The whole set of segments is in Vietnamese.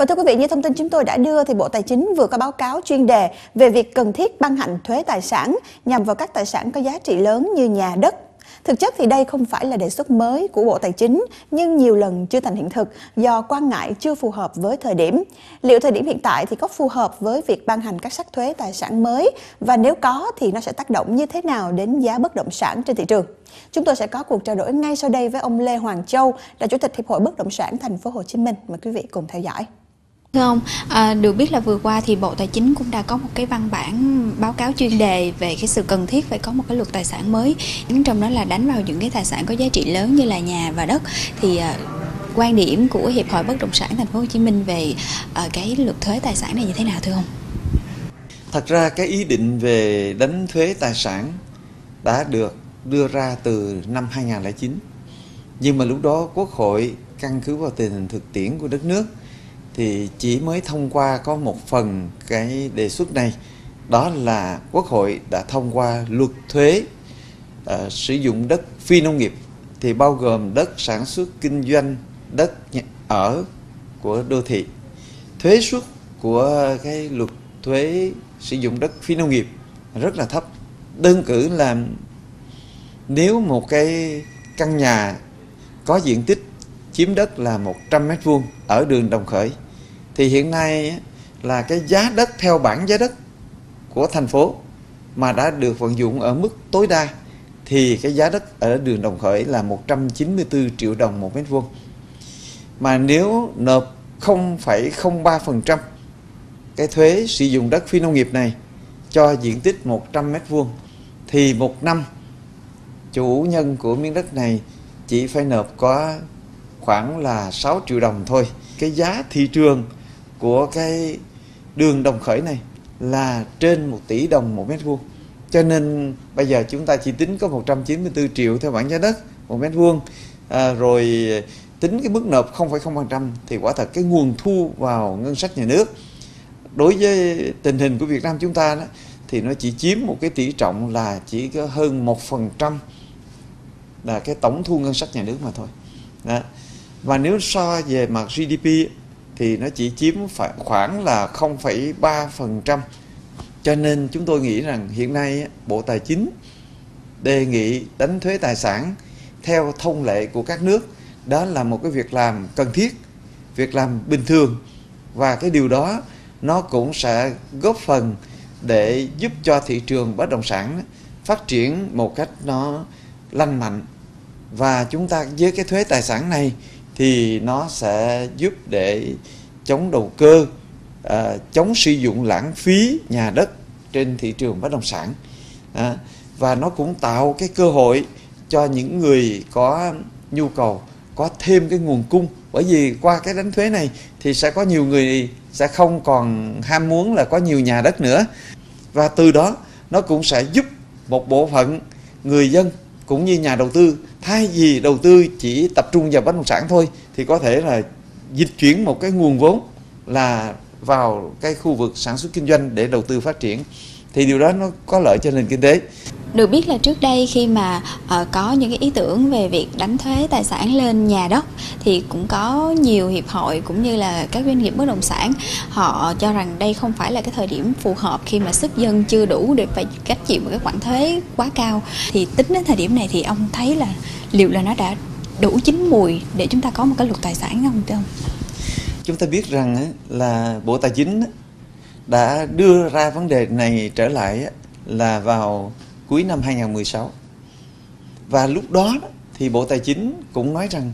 Và thưa quý vị, như thông tin chúng tôi đã đưa thì Bộ Tài chính vừa có báo cáo chuyên đề về việc cần thiết ban hành thuế tài sản nhằm vào các tài sản có giá trị lớn như nhà, đất. Thực chất thì đây không phải là đề xuất mới của Bộ Tài chính nhưng nhiều lần chưa thành hiện thực do quan ngại chưa phù hợp với thời điểm. Liệu thời điểm hiện tại thì có phù hợp với việc ban hành các sắc thuế tài sản mới và nếu có thì nó sẽ tác động như thế nào đến giá bất động sản trên thị trường? Chúng tôi sẽ có cuộc trao đổi ngay sau đây với ông Lê Hoàng Châu, là Chủ tịch Hiệp hội bất động sản Thành phố Hồ Chí Minh. Mời quý vị cùng theo dõi. Thưa ông, được biết là vừa qua thì Bộ Tài chính cũng đã có một cái văn bản báo cáo chuyên đề về cái sự cần thiết phải có một cái luật tài sản mới, trong đó là đánh vào những cái tài sản có giá trị lớn như là nhà và đất. Thì quan điểm của Hiệp hội bất động sản Thành phố Hồ Chí Minh về cái luật thuế tài sản này như thế nào thưa ông? Thật ra cái ý định về đánh thuế tài sản đã được đưa ra từ năm 2009, nhưng mà lúc đó Quốc hội căn cứ vào tình hình thực tiễn của đất nước thì chỉ mới thông qua có một phần cái đề xuất này, đó là Quốc hội đã thông qua luật thuế sử dụng đất phi nông nghiệp, thì bao gồm đất sản xuất kinh doanh, đất ở của đô thị. Thuế suất của cái luật thuế sử dụng đất phi nông nghiệp rất là thấp. Đơn cử là nếu một cái căn nhà có diện tích chiếm đất là 100 m² ở đường Đồng Khởi thì hiện nay là cái giá đất theo bảng giá đất của thành phố mà đã được vận dụng ở mức tối đa thì cái giá đất ở đường Đồng Khởi là 194 triệu đồng 1 m². Mà nếu nộp 0,03% cái thuế sử dụng đất phi nông nghiệp này cho diện tích 100 m² thì một năm chủ nhân của miếng đất này chỉ phải nộp có khoảng là 6 triệu đồng thôi. Cái giá thị trường của cái đường Đồng Khởi này là trên 1 tỷ đồng 1 m². Cho nên bây giờ chúng ta chỉ tính có 194 triệu theo bảng giá đất 1 m², rồi tính cái mức nộp 0,0% thì quả thật cái nguồn thu vào ngân sách nhà nước đối với tình hình của Việt Nam chúng ta đó, thì nó chỉ chiếm một cái tỷ trọng là chỉ có hơn 1% là cái tổng thu ngân sách nhà nước mà thôi. Đó. Và nếu so về mặt GDP thì nó chỉ chiếm khoảng là 0,3%. Cho nên chúng tôi nghĩ rằng hiện nay Bộ Tài chính đề nghị đánh thuế tài sản theo thông lệ của các nước. Đó là một cái việc làm cần thiết, việc làm bình thường. Và cái điều đó nó cũng sẽ góp phần để giúp cho thị trường bất động sản phát triển một cách nó lành mạnh. Và chúng ta với cái thuế tài sản này thì nó sẽ giúp để chống đầu cơ, chống sử dụng lãng phí nhà đất trên thị trường bất động sản. Và nó cũng tạo cái cơ hội cho những người có nhu cầu, có thêm cái nguồn cung. Bởi vì qua cái đánh thuế này thì sẽ có nhiều người sẽ không còn ham muốn là có nhiều nhà đất nữa. Và từ đó nó cũng sẽ giúp một bộ phận người dân cũng như nhà đầu tư, thay vì đầu tư chỉ tập trung vào bất động sản thôi thì có thể là dịch chuyển một cái nguồn vốn là vào cái khu vực sản xuất kinh doanh để đầu tư phát triển, thì điều đó nó có lợi cho nền kinh tế. Được biết là trước đây khi mà có những cái ý tưởng về việc đánh thuế tài sản lên nhà đất thì cũng có nhiều hiệp hội cũng như là các doanh nghiệp bất động sản họ cho rằng đây không phải là cái thời điểm phù hợp khi mà sức dân chưa đủ để phải gánh chịu một cái khoản thuế quá cao. Thì tính đến thời điểm này thì ông thấy là liệu là nó đã đủ chín mùi để chúng ta có một cái luật tài sản không thưa ông? Chúng ta biết rằng là Bộ Tài chính đã đưa ra vấn đề này trở lại là vào cuối năm 2016. Và lúc đó thì Bộ Tài chính cũng nói rằng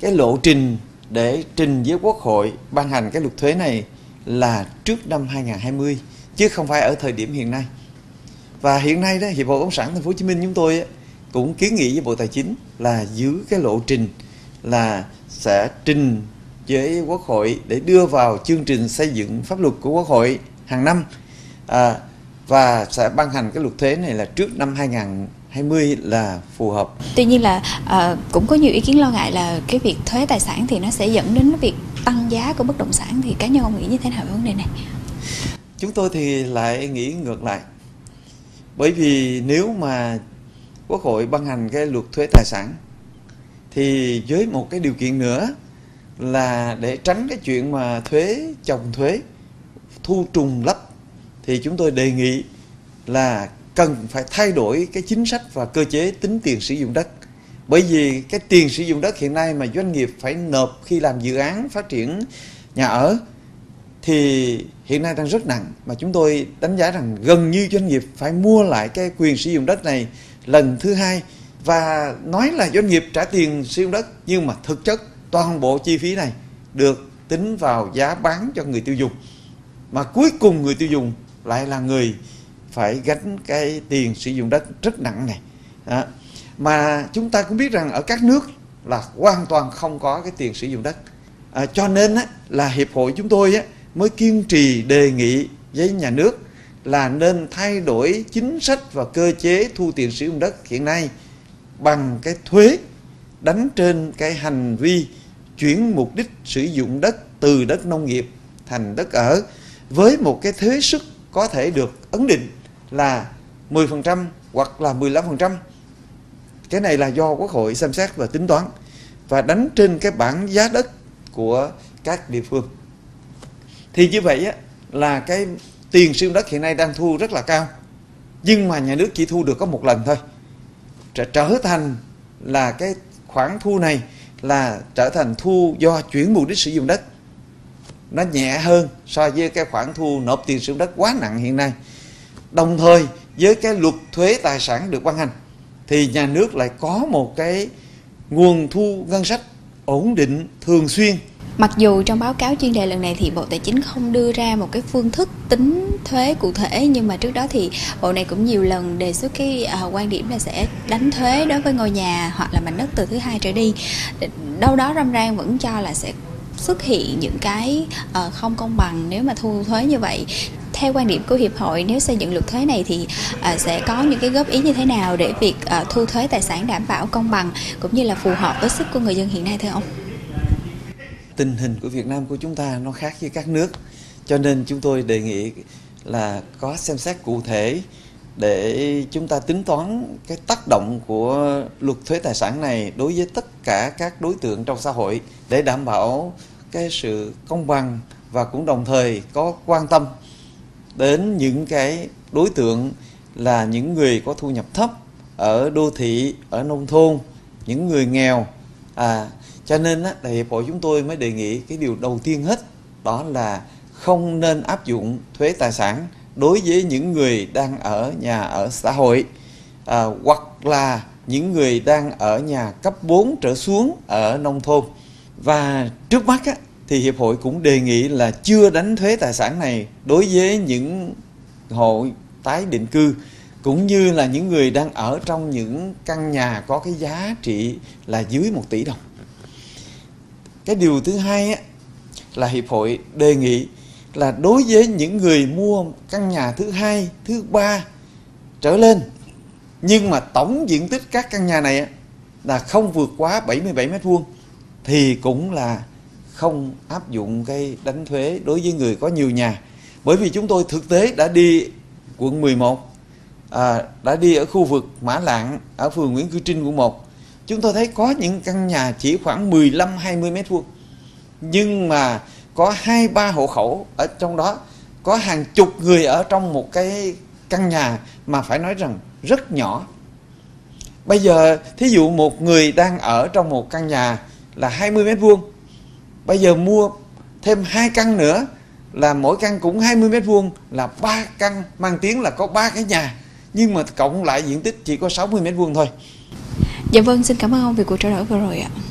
cái lộ trình để trình với Quốc hội ban hành cái luật thuế này là trước năm 2020 chứ không phải ở thời điểm hiện nay. Và hiện nay đó Hiệp hội bất động sản Thành phố Hồ Chí Minh chúng tôi cũng kiến nghị với Bộ Tài chính là giữ cái lộ trình là sẽ trình với Quốc hội để đưa vào chương trình xây dựng pháp luật của Quốc hội hàng năm. Và sẽ ban hành cái luật thuế này là trước năm 2020 là phù hợp. Tuy nhiên là cũng có nhiều ý kiến lo ngại là cái việc thuế tài sản thì nó sẽ dẫn đến việc tăng giá của bất động sản, thì cá nhân ông nghĩ như thế nào về vấn đề này? Chúng tôi thì lại nghĩ ngược lại. Bởi vì nếu mà Quốc hội ban hành cái luật thuế tài sản thì với một cái điều kiện nữa là để tránh cái chuyện mà thuế chồng thuế, thu trùng lấp, thì chúng tôi đề nghị là cần phải thay đổi cái chính sách và cơ chế tính tiền sử dụng đất. Bởi vì cái tiền sử dụng đất hiện nay mà doanh nghiệp phải nộp khi làm dự án phát triển nhà ở thì hiện nay đang rất nặng, mà chúng tôi đánh giá rằng gần như doanh nghiệp phải mua lại cái quyền sử dụng đất này lần thứ hai, và nói là doanh nghiệp trả tiền sử dụng đất nhưng mà thực chất toàn bộ chi phí này được tính vào giá bán cho người tiêu dùng, mà cuối cùng người tiêu dùng lại là người phải gánh cái tiền sử dụng đất rất nặng này. Đó. Mà chúng ta cũng biết rằng ở các nước là hoàn toàn không có cái tiền sử dụng đất. Cho nên là Hiệp hội chúng tôi mới kiên trì đề nghị với nhà nước là nên thay đổi chính sách và cơ chế thu tiền sử dụng đất hiện nay bằng cái thuế đánh trên cái hành vi chuyển mục đích sử dụng đất từ đất nông nghiệp thành đất ở, với một cái thuế suất có thể được ấn định là 10% hoặc là 15%. Cái này là do Quốc hội xem xét và tính toán và đánh trên cái bảng giá đất của các địa phương. Thì như vậy là cái tiền sử dụng đất hiện nay đang thu rất là cao, nhưng mà nhà nước chỉ thu được có một lần thôi, trở thành là cái khoản thu này là trở thành thu do chuyển mục đích sử dụng đất, nó nhẹ hơn so với cái khoản thu nộp tiền sử dụng đất quá nặng hiện nay. Đồng thời với cái luật thuế tài sản được ban hành thì nhà nước lại có một cái nguồn thu ngân sách ổn định thường xuyên. Mặc dù trong báo cáo chuyên đề lần này thì Bộ Tài chính không đưa ra một cái phương thức tính thuế cụ thể, nhưng mà trước đó thì Bộ này cũng nhiều lần đề xuất cái quan điểm là sẽ đánh thuế đối với ngôi nhà hoặc là mảnh đất từ thứ hai trở đi. Đâu đó râm ran vẫn cho là sẽ xuất hiện những cái không công bằng nếu mà thu thuế như vậy. Theo quan điểm của Hiệp hội, nếu xây dựng luật thuế này thì sẽ có những cái góp ý như thế nào để việc thu thuế tài sản đảm bảo công bằng cũng như là phù hợp với sức của người dân hiện nay thưa ông? Tình hình của Việt Nam của chúng ta nó khác với các nước, cho nên chúng tôi đề nghị là có xem xét cụ thể để chúng ta tính toán cái tác động của luật thuế tài sản này đối với tất cả các đối tượng trong xã hội để đảm bảo cái sự công bằng, và cũng đồng thời có quan tâm đến những cái đối tượng là những người có thu nhập thấp ở đô thị, ở nông thôn, những người nghèo. Cho nên là Hiệp hội chúng tôi mới đề nghị cái điều đầu tiên hết đó là không nên áp dụng thuế tài sản đối với những người đang ở nhà ở xã hội hoặc là những người đang ở nhà cấp 4 trở xuống ở nông thôn. Và trước mắt thì Hiệp hội cũng đề nghị là chưa đánh thuế tài sản này đối với những hộ tái định cư, cũng như là những người đang ở trong những căn nhà có cái giá trị là dưới 1 tỷ đồng. Cái điều thứ hai là Hiệp hội đề nghị là đối với những người mua căn nhà thứ hai, thứ ba trở lên, nhưng mà tổng diện tích các căn nhà này là không vượt quá 77 m², thì cũng là không áp dụng cái đánh thuế đối với người có nhiều nhà. Bởi vì chúng tôi thực tế đã đi quận 11, đã đi ở khu vực Mã Lạng, ở phường Nguyễn Cư Trinh quận 1, chúng tôi thấy có những căn nhà chỉ khoảng 15-20 m², nhưng mà có 2-3 hộ khẩu ở trong đó, có hàng chục người ở trong một cái căn nhà mà phải nói rằng rất nhỏ. Bây giờ thí dụ một người đang ở trong một căn nhà là 20 m², bây giờ mua thêm 2 căn nữa là mỗi căn cũng 20 m², là 3 căn, mang tiếng là có 3 cái nhà, nhưng mà cộng lại diện tích chỉ có 60 m² thôi. Dạ vâng, xin cảm ơn ông vì cuộc trao đổi vừa rồi ạ.